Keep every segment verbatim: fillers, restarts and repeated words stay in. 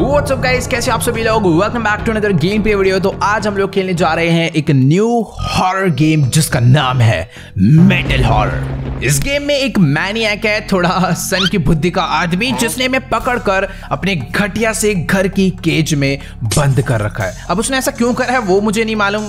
What's up guys, कैसे आप सभी लोग। Welcome back to another game play video. तो आज हम लोग खेलने जा रहे हैं एक न्यू हॉरर गेम जिसका नाम है मेटल हॉरर। इस गेम में एक मैनियक है, थोड़ा सन की बुद्धि का आदमी, जिसने हमें पकड़कर अपने घटिया से घर की केज में बंद कर रखा है। अब उसने ऐसा क्यों करा है वो मुझे नहीं मालूम।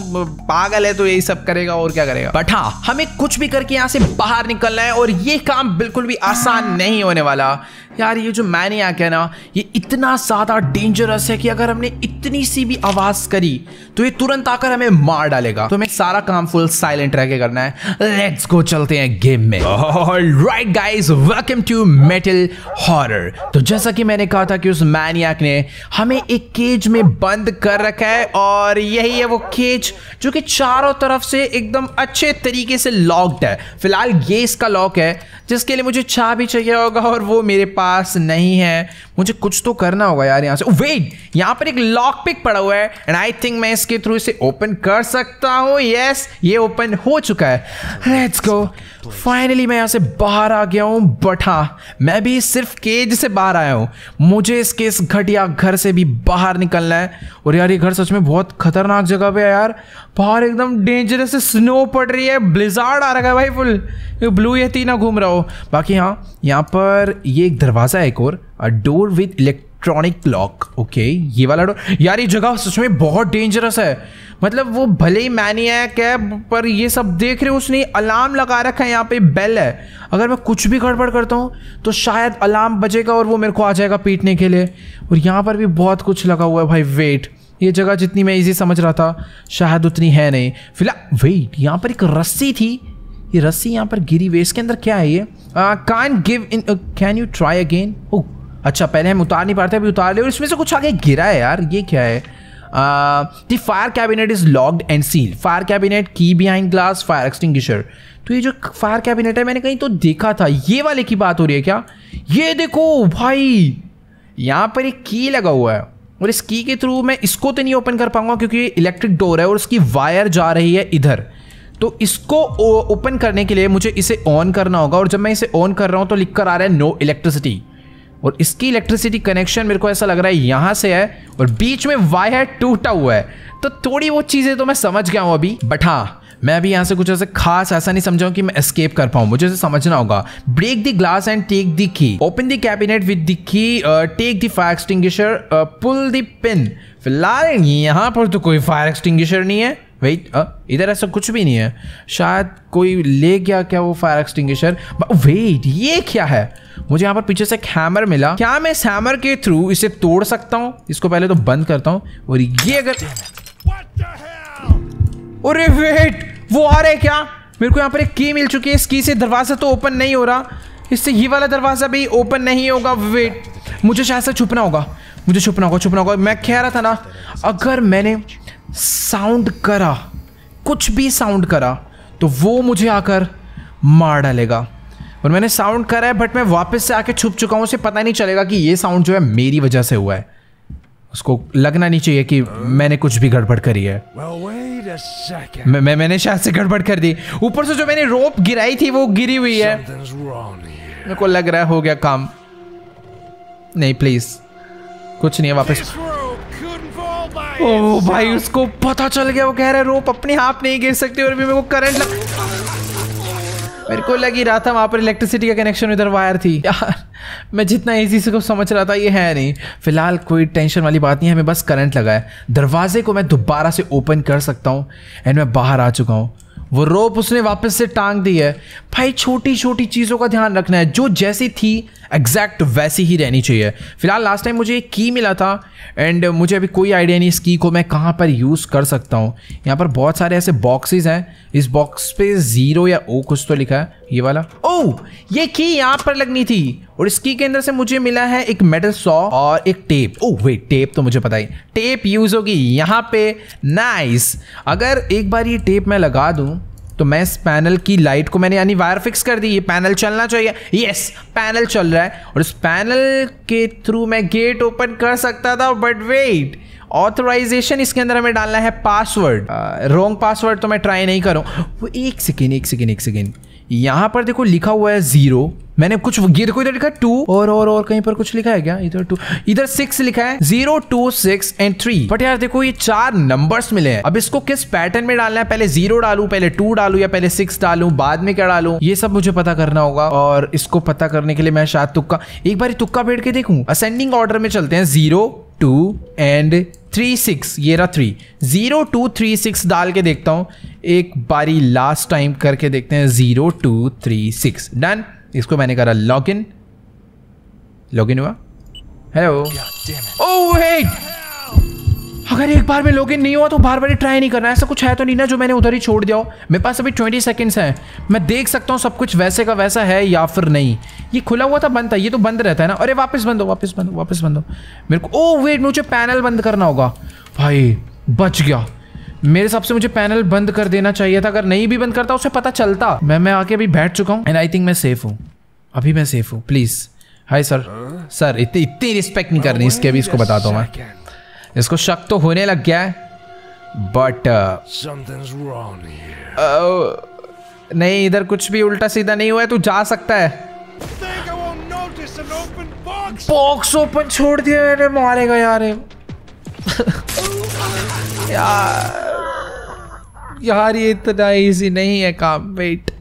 पागल है तो यही सब करेगा और क्या करेगा। बट हाँ, हमें कुछ भी करके यहाँ से बाहर निकलना है और ये काम बिल्कुल भी आसान नहीं होने वाला। यार ये जो मैनियक है ना, ये इतना ज्यादा डेंजरस है कि अगर हमने इतनी सी भी आवाज करी तो ये तुरंत आकर हमें मार डालेगा। तो हमें सारा काम फुल साइलेंट रह के करना है। लेट्स गो, चलते हैं गेम में। Alright guys, welcome to metal horror. तो जैसा कि मैंने कहा था कि उस मैनियक ने हमें एक केज में बंद कर रखा है और यही है वो केज जो कि चारों तरफ से एकदम अच्छे तरीके से लॉक्ड है। फिलहाल ये इसका लॉक है जिसके लिए मुझे चाबी चाहिए होगा और वो मेरे पास नहीं है। मुझे कुछ तो करना होगा यार। यहाँ से वेट, यहाँ पर एक लॉक पिक पड़ा हुआ है एंड आई थिंक मैं इसके थ्रू इसे ओपन कर सकता हूँ। यस, ये ओपन हो चुका है। Let's go. फाइनली मैं यहाँ से बाहर आ गया हूँ। बटा मैं भी सिर्फ केज से बाहर आया हूँ। मुझे इसके इस घटिया घर से भी बाहर निकलना है। और यार ये घर सच में बहुत खतरनाक जगह पे है यार। बाहर एकदम डेंजरस स्नो पड़ रही है, ब्लिजार्ड आ रखा है भाई फुल। ब्लू यती ना घूम रहा हो। बाकी हाँ, यहाँ पर ये एक दरवाज़ा है, एक और door with electric electronic lock. Okay, ये वाला डोर। यार ये जगह सच में बहुत डेंजरस है। मतलब वो भले ही मैनियक है पर ये सब देख रहे हो, उसने अलार्म लगा रखा है। यहाँ पे बेल है, अगर मैं कुछ भी गड़बड़ करता हूँ तो शायद अलार्म बजेगा और वो मेरे को आ जाएगा पीटने के लिए। और यहाँ पर भी बहुत कुछ लगा हुआ है भाई। वेट, ये जगह जितनी मैं ईजी समझ रहा था शायद उतनी है नहीं। फिलहाल वेट, यहाँ पर एक रस्सी थी, ये रस्सी यहाँ पर गिरी हुई। इसके अंदर क्या है ये? Can give in, can you try again. ओ अच्छा, पहले हम उतार नहीं पाते, अभी उतार ले। और इसमें से कुछ आगे गिरा है यार, ये क्या है? The fire cabinet is locked and seal. Fire cabinet की बिहाइंड ग्लास फायर एक्सटिंग्विशर। तो ये जो फायर कैबिनेट है मैंने कहीं तो देखा था। ये वाले की बात हो रही है क्या? ये देखो भाई, यहाँ पर एक की लगा हुआ है और इस की के थ्रू मैं इसको तो नहीं ओपन कर पाऊंगा क्योंकि ये इलेक्ट्रिक डोर है और उसकी वायर जा रही है इधर। तो इसको ओपन करने के लिए मुझे इसे ऑन करना होगा और जब मैं इसे ऑन कर रहा हूँ तो लिख कर आ रहा है नो इलेक्ट्रिसिटी। और इसकी इलेक्ट्रिसिटी कनेक्शन मेरे को ऐसा लग रहा है यहाँ से है और बीच में वायर टूटा हुआ है। तो थोड़ी वो चीज़ें तो मैं समझ गया हूँ अभी। बट हाँ, मैं अभी यहाँ से कुछ ऐसे खास ऐसा नहीं समझाऊँ कि मैं एस्केप कर पाऊँ। मुझे इसे समझना होगा। Break the glass and take the key. Open the cabinet with the key. Take the fire extinguisher. Pull the pin. फिलहाल यहाँ पर तो कोई फायर एक्सटिंग्विशर नहीं है। वेट, इधर ऐसा कुछ भी नहीं है। शायद कोई ले गया क्या वो फायर एक्सटिंग्विशर? वेट, ये क्या है? मुझे यहाँ पर पीछे से एक हैमर मिला। क्या मैं इस हैमर के थ्रू इसे तोड़ सकता हूँ? इसको पहले तो बंद करता हूँ। और ये अगर, अरे वेट, वो आ रहे क्या? मेरे को यहाँ पर एक की मिल चुकी है। इस की से दरवाजा तो ओपन नहीं हो रहा, इससे ये वाला दरवाजा भी ओपन नहीं होगा। वेट, मुझे शायद से छुपना होगा, मुझे छुपना होगा, छुपना होगा। मैं कह रहा था ना, अगर मैंने साउंड करा, कुछ भी साउंड करा तो वो मुझे आकर मार डालेगा। और मैंने साउंड करा है बट मैं वापस से आके छुप चुका हूँ, उसे पता नहीं चलेगा कि ये साउंड जो है मेरी वजह से हुआ है। उसको लगना नहीं चाहिए कि मैंने कुछ भी गड़बड़ करी है। well, मैं, मैं मैंने शायद से गड़बड़ कर दी। ऊपर से जो मैंने रोप गिराई थी वो गिरी हुई है। मेरे को लग रहा है हो गया काम। नहीं प्लीज, कुछ नहीं है वापस। ओ भाई, उसको पता चल गया। वो कह रहा है रोप अपने हाथ नहीं गिर सकती और भी मेरे को करंट लग, मेरे को लग ही रहा था वहाँ पर इलेक्ट्रिसिटी का कनेक्शन, इधर वायर थी। यार मैं जितना इजी से कुछ समझ रहा था ये है नहीं। फिलहाल कोई टेंशन वाली बात नहीं है, हमें बस करंट लगा है। दरवाजे को मैं दोबारा से ओपन कर सकता हूँ एंड मैं बाहर आ चुका हूँ। वो रोप उसने वापस से टांग दी है। भाई छोटी छोटी चीज़ों का ध्यान रखना है, जो जैसी थी एग्जैक्ट वैसी ही रहनी चाहिए। फिलहाल लास्ट टाइम मुझे एक की मिला था एंड मुझे अभी कोई आइडिया नहीं इस की को मैं कहाँ पर यूज़ कर सकता हूँ। यहाँ पर बहुत सारे ऐसे बॉक्सेस हैं। इस बॉक्स पे जीरो या ओ कुछ तो लिखा है। ये वाला, ओ ये की यहाँ पर लगनी थी। और इस की के अंदर से मुझे मिला है एक मेटल सॉ और एक टेप। ओ वेट, टेप तो मुझे पता ही, टेप यूज़ होगी यहाँ पे। नाइस, अगर एक बार ये टेप मैं लगा दूँ तो मैं इस पैनल की लाइट को, मैंने यानी वायर फिक्स कर दी, ये पैनल चलना चाहिए। यस, पैनल चल रहा है और इस पैनल के थ्रू मैं गेट ओपन कर सकता था। बट वेट, ऑथराइजेशन इसके अंदर हमें डालना है, पासवर्ड। रॉन्ग पासवर्ड तो मैं ट्राई नहीं करूँ। वो एक सेकेंड एक सेकेंड एक सेकेंड यहाँ पर देखो लिखा हुआ है जीरो, मैंने कुछ ये देखो इधर लिखा है टू और और और कहीं पर कुछ लिखा है क्या, इधर टू, इधर सिक्स लिखा है, zero two six and three. But यार देखो ये चार नंबर्स मिले हैं। अब इसको किस पैटर्न में डालना है, पहले जीरो डालू, पहले टू डालू या पहले सिक्स डालू, बाद में क्या डालू, ये सब मुझे पता करना होगा। और इसको पता करने के लिए मैं शायद तुक्का एक बार तुक्का फेर के देखूं। असेंडिंग ऑर्डर में चलते हैं, zero two and three six, ये रहा three, zero two three six डाल के देखता हूँ एक बारी, लास्ट टाइम करके देखते हैं, zero two three six, done. इसको मैंने करा लॉग इन, लॉग इन हुआ, हेलो, ओह वेट, अगर एक बार में लॉग इन नहीं हुआ तो बार बार ट्राई नहीं करना। ऐसा कुछ है तो नहीं ना जो मैंने उधर ही छोड़ दिया हो। मेरे पास अभी ट्वेंटी सेकेंड्स हैं, मैं देख सकता हूँ सब कुछ वैसे का वैसा है या फिर नहीं। ये खुला हुआ था, बंद था, ये तो बंद रहता है ना। अरे वापस बंद हो, वापस बंद हो, वापस बंद हो, मेरे को, ओह वेट, मुझे पैनल बंद करना होगा। भाई बच गया, मेरे हिसाब से मुझे पैनल बंद कर देना चाहिए था, अगर नहीं भी बंद करता उसे पता चलता। मैं मैं आके अभी बैठ चुका हूँ एंड आई थिंक मैं सेफ हूँ, अभी मैं सेफ हूँ। प्लीज, हाय सर, सर इतनी इतनी रिस्पेक्ट नहीं करनी इसके, अभी इसको बताता हूँ मैं, इसको शक तो होने लग गया है बट uh, नहीं, इधर कुछ भी उल्टा सीधा नहीं हुआ है, तू जा सकता है। बॉक्स ओपन छोड़ दिया मैंने, मारेगा यार यार यार ये इतना ईजी नहीं है काम। वेट,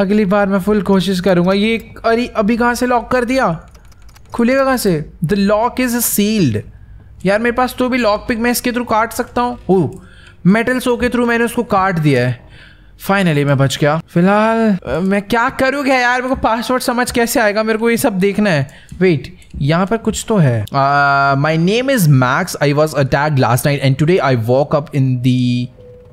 अगली बार मैं फुल कोशिश करूंगा। ये अरे अभी कहाँ से लॉक कर दिया, खुलेगा कहाँ से? The lock is sealed. यार मेरे पास तो भी लॉक पिक, मैं इसके थ्रू काट सकता हूँ। ओह, मेटल सो के थ्रू मैंने उसको काट दिया है। फाइनली मैं बच गया। फिलहाल मैं क्या करूँगा यार, मेरे को पासवर्ड समझ कैसे आएगा, मेरे को ये सब देखना है। वेट, यहाँ पर कुछ तो है। My name is Max, I was attacked last night and today I walk up in the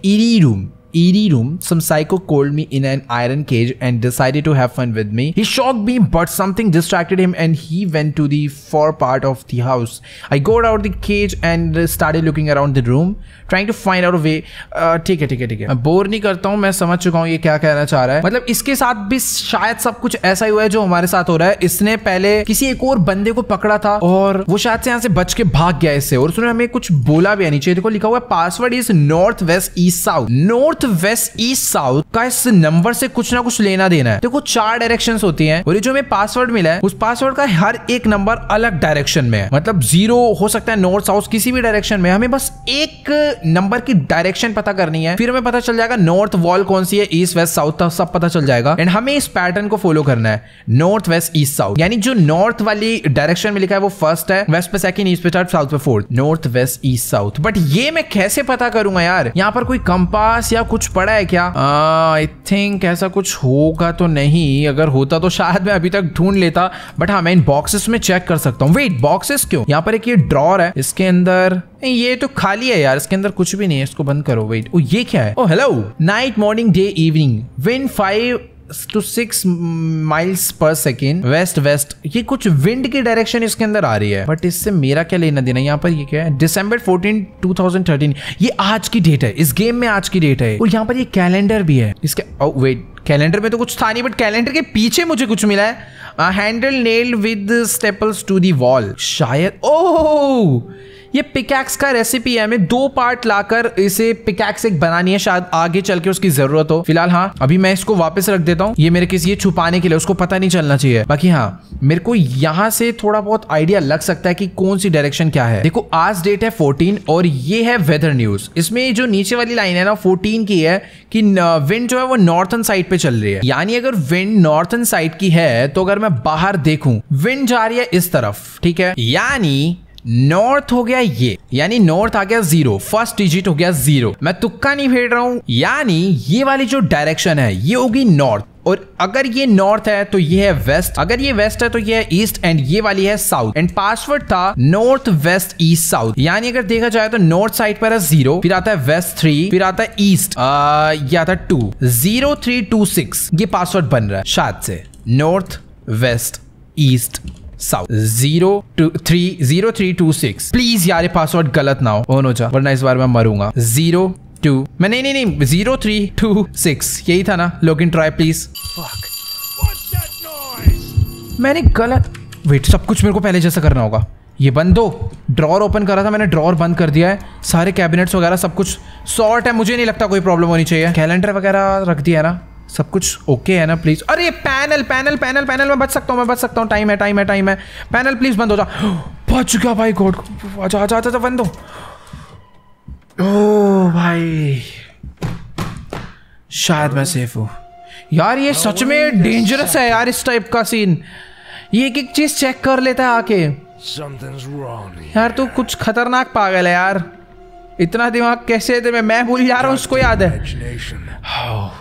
eerie room. Eerie room. Some psycho called me in an iron cage and decided to have fun with me. He shocked me, but something distracted him, and he went to the far part of the house. I got out of the cage and started looking around the room, trying to find out a way. ठीक है ठीक है ठीक है, मैं bore नहीं करता हूँ, मैं समझ चुका हूँ ये क्या कहना चाह रहा है। मतलब इसके साथ भी शायद सब कुछ ऐसा ही हुआ है जो हमारे साथ हो रहा है। इसने पहले किसी एक और बंदे को पकड़ा था और वो शायद से यहाँ से बच के भाग गया इससे, और उसने हमें कुछ बोला भी। नीचे देखो लिखा हुआ है, password is north west east south. North west east south का इस नंबर से कुछ ना कुछ लेना देना है। देखो चार डायरेक्शंस होती हैं और ये जो हमें पासवर्ड मिला है उस पासवर्ड का हर एक नंबर अलग डायरेक्शन में है। मतलब जीरो हो सकता है, नॉर्थ साउथ, किसी भी डायरेक्शन में। हमें बस एक नंबर की डायरेक्शन पता करनी है, फिर हमें पता चल जाएगा नॉर्थ वॉल कौन सी है, ईस्ट वेस्ट साउथ, सब पता चल जाएगा। एंड हमें इस पैटर्न को फॉलो करना है, नॉर्थ वेस्ट ईस्ट साउथ। यानी जो नॉर्थ वाली डायरेक्शन में लिखा है वो फर्स्ट है, वेस्ट पे सेकंड, ईस्ट पे थर्ड, साउथ पे fourth, north west east south. But ये मैं कैसे पता करूंगा यार? यहाँ पर कोई कंपास या कुछ पड़ा है क्या? आई थिंक ऐसा कुछ होगा तो नहीं, अगर होता तो शायद मैं अभी तक ढूंढ लेता। बट हाँ, मैं इन बॉक्सेस में चेक कर सकता हूँ। वेट, बॉक्सेस क्यों? यहाँ पर एक ये ड्रॉर है, इसके अंदर ये तो खाली है यार, इसके अंदर कुछ भी नहीं है, इसको बंद करो। वेट, ओ ये क्या है? ओ hello, night morning day evening, wind five to six miles per second, west west. ये कुछ विंड की डायरेक्शन इसके अंदर आ रही है, बट इससे मेरा क्या लेना देना। यहाँ पर ये क्या है? दिसंबर चौदह, दो हज़ार तेरह, ये आज की डेट है, इस गेम में आज की डेट है। और यहाँ पर ये कैलेंडर भी है इसके। ओ वेट, कैलेंडर में तो कुछ था नहीं, बट कैलेंडर के पीछे मुझे कुछ मिला है, handle nail with staples to the wall, शायद। ओह, ये पिकैक्स का रेसिपी है, हमें दो पार्ट लाकर इसे पिकैक्स एक बनानी है, शायद आगे चल के उसकी जरूरत हो। फिलहाल हाँ, अभी मैं इसको वापस रख देता हूँ, ये मेरे किसी ये छुपाने के लिए, उसको पता नहीं चलना चाहिए। बाकी हाँ, मेरे को यहाँ से थोड़ा बहुत आइडिया लग सकता है कि कौन सी डायरेक्शन क्या है। देखो आज डेट है फोर्टीन और ये है वेदर न्यूज। इसमें जो नीचे वाली लाइन है ना फोर्टीन की है कि विंड जो है वो नॉर्थन साइड पे चल रही है। यानी अगर विंड नॉर्थन साइड की है तो अगर मैं बाहर देखूं, विंड जा रही है इस तरफ, ठीक है, यानी नॉर्थ हो गया ये, यानी नॉर्थ आ गया जीरो, फर्स्ट डिजिट हो गया जीरो। मैं तुक्का नहीं फेर रहा हूँ, यानी ये वाली जो डायरेक्शन है ये होगी नॉर्थ, और अगर ये नॉर्थ है तो ये है वेस्ट, अगर ये वेस्ट है तो ये है ईस्ट, एंड ये वाली है साउथ। एंड पासवर्ड था नॉर्थ वेस्ट ईस्ट साउथ, यानी अगर देखा जाए तो नॉर्थ साइड पर है जीरो, फिर आता है वेस्ट थ्री, फिर आता है ईस्ट, ये आता है two, zero three two six, ये पासवर्ड बन रहा है शायद से, north west east south, zero two three zero three two six. Please यार ये पासवर्ड गलत ना हो, हो नो जा, वरना इस बार मैं मरूंगा। जीरो टू मैं नहीं नहीं नहीं जीरो थ्री टू सिक्स यही था ना। Login try please. मैंने गलत, वेट, सब कुछ मेरे को पहले जैसा करना होगा। ये बंद हो, ड्रॉर ओपन करा था मैंने, ड्रॉर बंद कर दिया है, सारे कैबिनेट्स वगैरह सब कुछ सॉर्ट है, मुझे नहीं लगता कोई प्रॉब्लम होनी चाहिए। कैलेंडर वगैरह रख दिया है ना, सब कुछ ओके है ना प्लीज। अरे पैनल पैनल पैनल पैनल मैं बच सकता हूँ मैं बच सकता हूँ। टाइम है टाइम है टाइम है। पैनल प्लीज बंद हो जा। बच गया भाई गॉड। अच्छा अच्छा अच्छा बंद हो। ओ भाई शायद मैं सेफ हूँ यार। ये सच में डेंजरस है यार इस टाइप का सीन। ये एक एक चीज चेक कर लेता है आके। यार तू कुछ खतरनाक पागल है यार। इतना दिमाग कैसे दे मैं मैं भूल जा रहा हूँ उसको याद है। हाँ।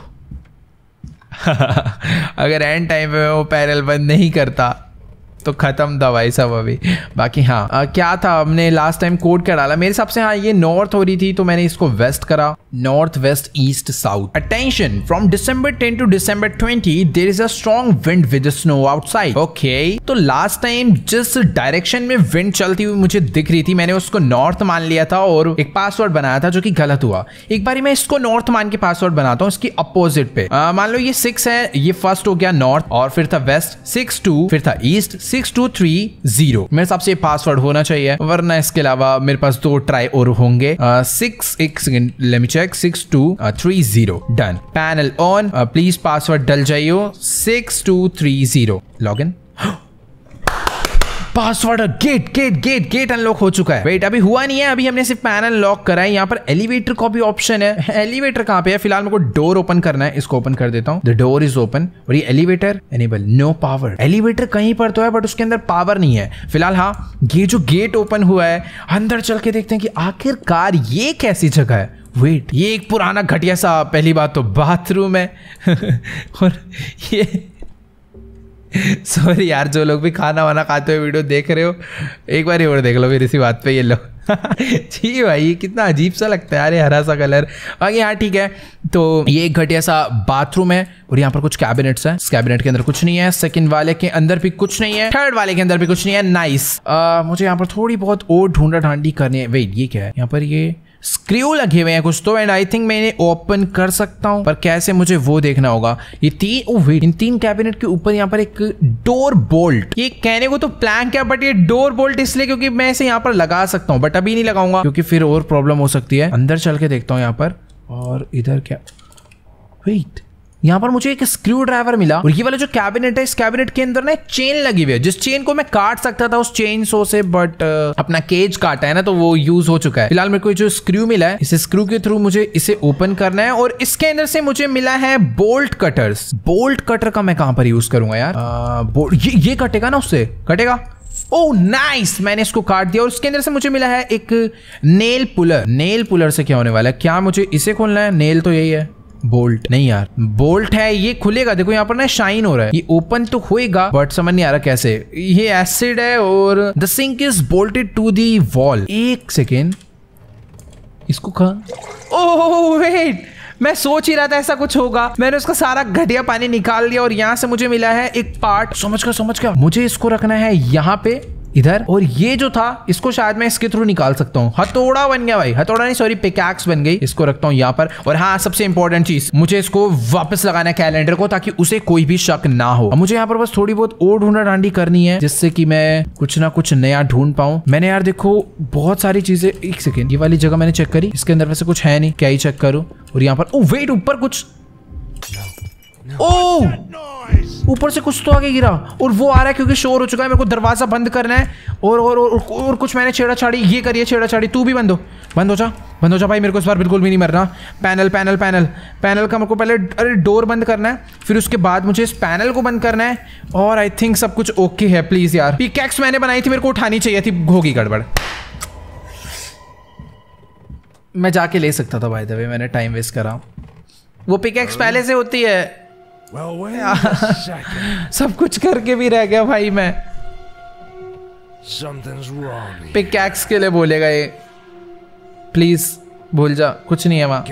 अगर एंड टाइम पे वो पैनल बंद नहीं करता तो खत्म था भाई सब अभी। बाकी हाँ आ, क्या था हमने लास्ट टाइम कोड कर डाला मेरे हिसाब से। हाँ ये नॉर्थ हो रही थी तो मैंने इसको वेस्ट करा। North west east south. Attention from December ten to December twenty there is a strong wind with snow outside. Okay तो लास्ट टाइम जिस डायरेक्शन में विंड चलती हुई मुझे दिख रही थी मैंने उसको नॉर्थ मान लिया था और एक पासवर्ड बनाया था जो कि गलत हुआ। एक बार मैं इसको नॉर्थ मान के पासवर्ड बनाता हूँ इसकी अपोजिट पे। आ, मान लो ये सिक्स है ये फर्स्ट हो गया नॉर्थ और फिर था वेस्ट सिक्स टू फिर था east six two three zero. मेरे हिसाब से पासवर्ड होना चाहिए वरना इसके अलावा मेरे पास दो ट्राई और होंगे। सिक्स एक second let me check. Six two three zero done. Panel on please password डल जाइयो। Six two three zero log in. Password gate gate gate gate unlock हो चुका है। वेट अभी हुआ नहीं है। अभी हमने सिर्फ पैनल लॉक करा है। यहाँ पर एलिवेटर का भी ऑप्शन है। एलिवेटर कहाँ पे है? फिलहाल मेरे को डोर ओपन करना है। इसको ओपन कर देता हूँ। The door is open. और ये elevator enable no power. Elevator कहीं पर तो है बट उसके अंदर पावर नहीं है फिलहाल। हाँ ये जो गेट ओपन हुआ है अंदर चल के देखते हैं कि आखिरकार ये कैसी जगह है। वेट ये एक पुराना घटिया सा पहली बात तो बाथरूम है। और ये सॉरी यार जो लोग भी खाना वाना खाते हुए वीडियो देख रहे हो एक बार और देख लो फिर इसी बात पे ये लो। जी भाई ये कितना अजीब सा लगता है यार ये हरा सा कलर। बाकी यहाँ ठीक है तो ये एक घटिया सा बाथरूम है और यहाँ पर कुछ कैबिनेट्स हैं। इस कैबिनेट के अंदर कुछ नहीं है। सेकंड वाले के अंदर भी कुछ नहीं है। थर्ड वाले के अंदर भी कुछ नहीं है। नाइस। आ, मुझे यहाँ पर थोड़ी बहुत और ढूंढा ढांडी करनी है। वेट ये क्या है? यहाँ पर ये स्क्रू लगे हुए हैं कुछ तो एंड आई थिंक मैं इन्हें ओपन कर सकता हूं पर कैसे मुझे वो देखना होगा। ये तीन ओह वेट इन तीन कैबिनेट के ऊपर यहाँ पर एक डोर बोल्ट। ये कहने को तो प्लैंक है बट ये डोर बोल्ट इसलिए क्योंकि मैं इसे यहाँ पर लगा सकता हूँ बट अभी नहीं लगाऊंगा क्योंकि फिर और प्रॉब्लम हो सकती है। अंदर चल के देखता हूँ यहाँ पर। और इधर क्या वेट यहाँ पर मुझे एक स्क्रू ड्राइवर मिला। और ये वाला जो कैबिनेट है इस कैबिनेट के अंदर ना एक चेन लगी हुई है जिस चेन को मैं काट सकता था उस चेन सो से बट अपना केज काटा है ना तो वो यूज हो चुका है। फिलहाल मेरे को जो स्क्रू मिला है इस स्क्रू के थ्रू मुझे इसे ओपन करना है। और इसके अंदर से मुझे मिला है बोल्ट कटर्स। बोल्ट कटर का मैं कहाँ पर यूज करूंगा यार? आ, ये, ये कटेगा ना उससे कटेगा। Oh nice nice! मैंने इसको काट दिया। और इसके अंदर से मुझे मिला है एक नेल पुलर। नेल पुलर से क्या होने वाला है? क्या मुझे इसे खोलना है? नेल तो यही है। बोल्ट नहीं यार बोल्ट है ये खुलेगा। देखो यहाँ पर ना शाइन हो रहा है। ये ओपन तो होएगा बट समझ नहीं आ रहा कैसे। ये एसिड है और the sink is bolted to the wall. एक सेकेंड इसको कहा। ओह वेट मैं सोच ही रहा था ऐसा कुछ होगा। मैंने उसका सारा घटिया पानी निकाल दिया। और यहाँ से मुझे मिला है एक पार्ट। समझ कर समझ कर मुझे इसको रखना है यहाँ पे इधर। और ये जो था इसको शायद मैं इसके थ्रू निकाल सकता हूँ। हथौड़ा बन गया भाई। हथौड़ा नहीं सॉरी पिकैक्स बन गई। इसको रखता हूँ यहाँ पर। और हाँ सबसे इंपॉर्टेंट चीज मुझे इसको वापस लगाना है कैलेंडर को ताकि उसे कोई भी शक ना हो। मुझे यहाँ पर बस थोड़ी बहुत और ढूंढा डांडी करनी है जिससे कि मैं कुछ ना कुछ नया ढूंढ पाऊँ। मैंने यार देखो बहुत सारी चीजें। एक सेकेंड ये वाली जगह मैंने चेक करी इसके अंदर वैसे कुछ है नहीं क्या ही चेक करूँ। और यहाँ पर ओ वेट ऊपर कुछ ओ ऊपर से कुछ तो आगे गिरा। और वो आ रहा है क्योंकि शोर हो चुका है। मेरे को दरवाजा बंद करना है। और और और, और कुछ मैंने छेड़ाछाड़ी ये करिए छेड़ाछाड़ी। तू भी बंद हो बंद हो जा बंद हो जा भाई। मेरे को इस बार बिल्कुल भी नहीं मरना। पैनल पैनल पैनल पैनल का मेरे को पहले अरे डोर बंद करना है फिर उसके बाद मुझे इस पैनल को बंद करना है। और आई थिंक सब कुछ ओके है प्लीज यार। पिकैक्स मैंने बनाई थी मेरे को उठानी चाहिए थी। होगी गड़बड़। मैं जाके ले सकता था भाई दबे मैंने टाइम वेस्ट करा। वो पिकैक्स पहले से होती है। Well, सब कुछ करके भी रह गया भाई मैं। पिकैक्स के लिए बोलेगा ये। प्लीज भूल जा कुछ नहीं है वहां।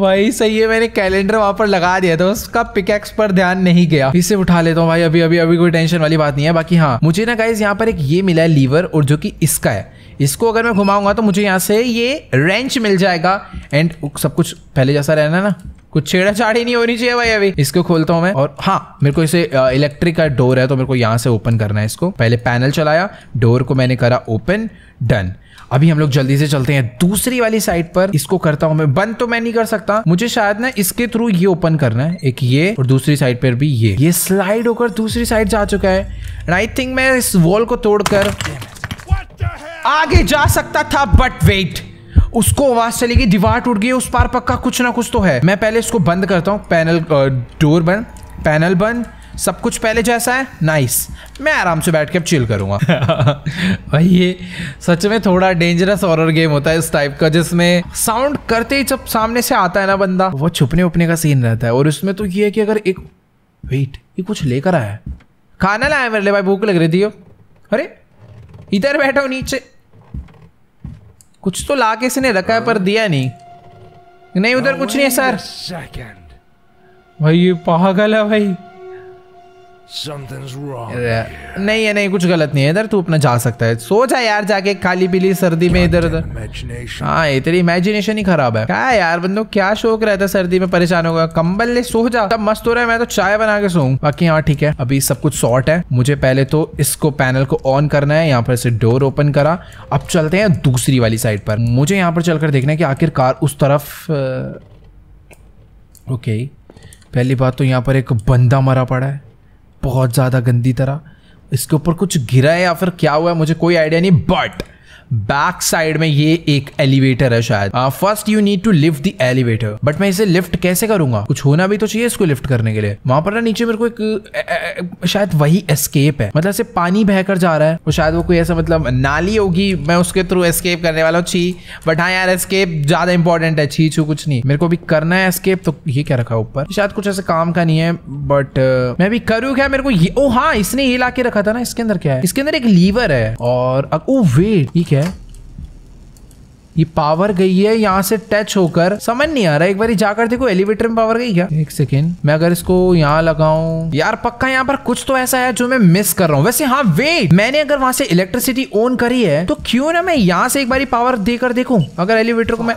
भाई सही है मैंने कैलेंडर वहां पर लगा दिया था उसका पिकैक्स पर ध्यान नहीं गया। इसे उठा लेता हूँ भाई अभी अभी अभी कोई टेंशन वाली बात नहीं है। बाकी हाँ मुझे ना गाइस यहाँ पर एक ये मिला है लीवर और जो कि इसका है। इसको अगर मैं घुमाऊंगा तो मुझे यहाँ से ये रेंच मिल जाएगा। एंड सब कुछ पहले जैसा रहना है ना कुछ छेड़ाछाड़ी नहीं होनी चाहिए भाई। अभी इसको खोलता हूँ मैं, और हाँ मेरे को इसे इलेक्ट्रिक का डोर है तो मेरे को यहाँ से ओपन करना है इसको। पहले पैनल चलाया, डोर को मैंने करा ओपन, डन। अभी हम लोग जल्दी से चलते हैं दूसरी वाली साइड पर। इसको करता हूं मैं बंद, तो मैं नहीं कर सकता, मुझे शायद ना इसके थ्रू ये ओपन करना है, एक ये और दूसरी साइड पर भी ये। ये स्लाइड होकर दूसरी साइड जा चुका है एंड आई थिंक मैं इस वॉल को तोड़कर आगे जा सकता था, बट वेट, उसको आवाज से लेके दीवार टूट गई, उस पार पक्का कुछ ना कुछ तो है। मैं पहले इसको बंद करता हूँ, पैनल डोर बंद, पैनल बंद, सब कुछ पहले जैसा है, नाइस। मैं आराम से बैठ के अब चिल करूंगा। भाई ये सच में थोड़ा डेंजरस हॉरर गेम होता है इस टाइप का, जिसमें साउंड करते ही जब सामने से आता है ना बंदा, वो छुपने उपने का सीन रहता है। और उसमें तो ये है कि अगर एक, वेट, ये कुछ लेकर आया है, खाना लाया मेरे लिए, भाई भूख लग रही थी। अरे इधर बैठा हो नीचे, कुछ तो ला के इसने रखा है पर दिया नहीं। नहीं उधर कुछ नहीं है सर। भाई ये पागल है भाई, नहीं है, नहीं कुछ गलत नहीं है इधर, तू अपना जा सकता है। सोचा यार जाके खाली पीली सर्दी में इधर उधर, हाँ ये तेरी इमेजिनेशन ही खराब है क्या यार। बंदो क्या शौक रहता है सर्दी में परेशान होगा, कंबल ले सो जा, तब मस्त हो रहा है। मैं तो चाय बना के सोऊं बाकी। हाँ ठीक है, अभी सब कुछ सॉर्ट है। मुझे पहले तो इसको पैनल को ऑन करना है, यहाँ पर से डोर ओपन करा। अब चलते हैं दूसरी वाली साइड पर। मुझे यहाँ पर चलकर देखना है कि आखिरकार उस तरफ। ओके, पहली बात तो यहाँ पर एक बंदा मरा पड़ा है बहुत ज़्यादा गंदी तरह, इसके ऊपर कुछ गिरा है या फिर क्या हुआ है मुझे कोई आइडिया नहीं। बट बैक साइड में ये एक एलिवेटर है शायद। First you need to lift the elevator, but मैं इसे लिफ्ट कैसे करूंगा, कुछ होना भी तो चाहिए इसको लिफ्ट करने के लिए। वहां पर ना नीचे मेरे को एक ए, ए, ए, शायद वही एस्केप है, मतलब से पानी बहकर जा रहा है, और शायद वो कोई ऐसा मतलब नाली होगी, मैं उसके थ्रू एस्केप करने वाला हूँ। छी, बट हाँ यार एस्केप ज्यादा इंपॉर्टेंट है, छी छू कुछ नहीं, मेरे को भी करना है एस्केप। तो ये क्या रखा ऊपर, शायद कुछ ऐसे काम का नहीं है, बट uh, मैं भी करूँ क्या मेरे को ये। ओ हाँ, इसने ये ला के रखा था ना, इसके अंदर क्या है, इसके अंदर एक लीवर है और ओ वेट, ये है? ये पावर गई है यहाँ से टच होकर, समझ नहीं आ रहा। एक बार जाकर देखो एलिवेटर में पावर गई क्या। एक सेकेंड, मैं अगर इसको यहाँ लगाऊं, यार पक्का यहाँ पर कुछ तो ऐसा है जो मैं मिस कर रहा हूँ। वैसे हाँ वेट, मैंने अगर वहां से इलेक्ट्रिसिटी ऑन करी है तो क्यों ना मैं यहाँ से एक बार पावर देकर देखूं अगर एलिवेटर को। मैं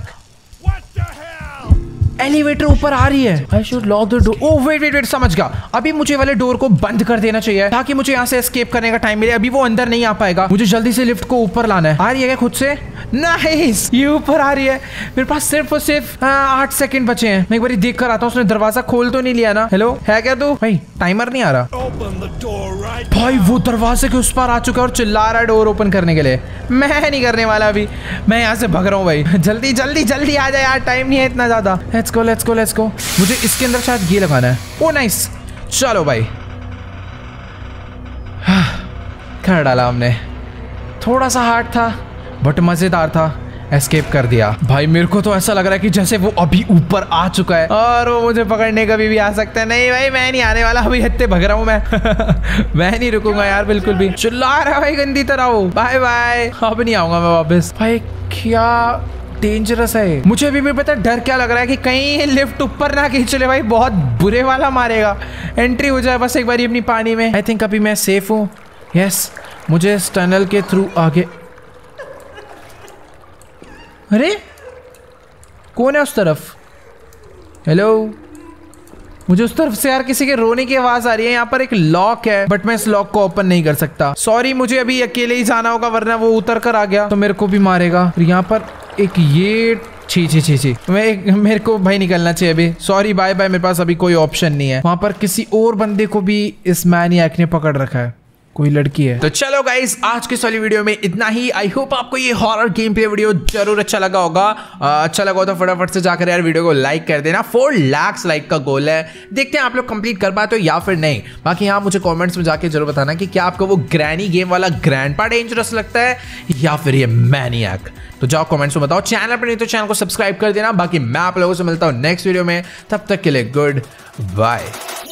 एलिवेटर ऊपर आ रही है। I should lock the door. Oh wait wait wait, समझ गया, अभी मुझे वाले डोर को बंद कर देना चाहिए ताकि मुझे यहाँ से एस्केप करने का टाइम मिले। अभी वो अंदर नहीं आ पाएगा, मुझे जल्दी से लिफ्ट को ऊपर लाना है। आ रही है क्या खुद से? नाइस, ये ऊपर आ रही है। मेरे पास सिर्फ और सिर्फ आठ सेकंड बचे हैं। मैं एक बार देख कर आता हूँ उसने दरवाजा खोल तो नहीं लिया ना। हेलो है क्या तू? भाई टाइमर नहीं आ रहा। भाई वो दरवाजे के उस पार आ चुका है और चिल्ला रहा है डोर ओपन करने के लिए। मैं नहीं करने वाला, अभी मैं यहाँ से भाग रहा हूँ भाई। जल्दी जल्दी जल्दी आ जाए यार, टाइम नहीं है इतना ज्यादा। Let's go let's go let's go. मुझे इसके अंदर शायद ये लगाना है। ओ नाइस, चलो भाई कर डाला हमने। थोड़ा सा हार्ड था बट मजेदार था, एस्केप कर दिया। भाई मेरे को तो ऐसा लग रहा है कि जैसे वो अभी ऊपर आ चुका है और वो मुझे पकड़ने कभी भी आ सकता है। नहीं भाई मैं नहीं आने वाला, अभी हत्ते भग रहा हूँ मैं। मैं नहीं रुकूंगा यार बिल्कुल भी। चिल्ला रहा है भाई गंदी तरह वो। बाय बाय, अब नहीं आऊंगा मैं वापस। भाई क्या डेंजरस है। मुझे अभी भी पता, डर क्या लग रहा है कि कहीं लिफ्ट ऊपर ना खींच ले भाई, बहुत बुरे वाला मारेगा। एंट्री हो जाए बस एक बार अपनी पानी में। आई थिंक अभी मैं सेफ हूँ। यस yes, मुझे इस टनल के थ्रू आगे। अरे कौन है उस तरफ? हेलो, मुझे उस तरफ से यार किसी के रोने की आवाज आ रही है। यहाँ पर एक लॉक है बट मैं इस लॉक को ओपन नहीं कर सकता। सॉरी, मुझे अभी अकेले ही जाना होगा वरना वो उतर कर आ गया तो मेरे को भी मारेगा। यहाँ पर एक ये छी छी छी छी, मैं एक, मेरे को भाई निकलना चाहिए अभी। सॉरी बाय बाय, मेरे पास अभी कोई ऑप्शन नहीं है। वहां पर किसी और बंदे को भी इस मैनियाक ने पकड़ रखा है, कोई लड़की है। तो चलो गाइस, आज के वाली वीडियो में इतना ही। आई होप आपको ये हॉरर गेम प्ले वीडियो जरूर अच्छा लगा होगा। अच्छा लगा हो तो फटाफट से जाकर यार वीडियो को लाइक कर देना। फोर लाख लाइक का गोल है, देखते हैं आप लोग कंप्लीट कर पाते हो या फिर नहीं। बाकी यहाँ मुझे कमेंट्स में जाके जरूर बताना कि क्या आपको वो ग्रैनी गेम वाला ग्रैंडपा डेंजरस लगता है या फिर ये मैनियाक। तो जाओ कमेंट्स में बताओ। चैनल पर नहीं तो चैनल को सब्सक्राइब कर देना। बाकी मैं आप लोगों से मिलता हूँ नेक्स्ट वीडियो में, तब तक के लिए गुड बाय।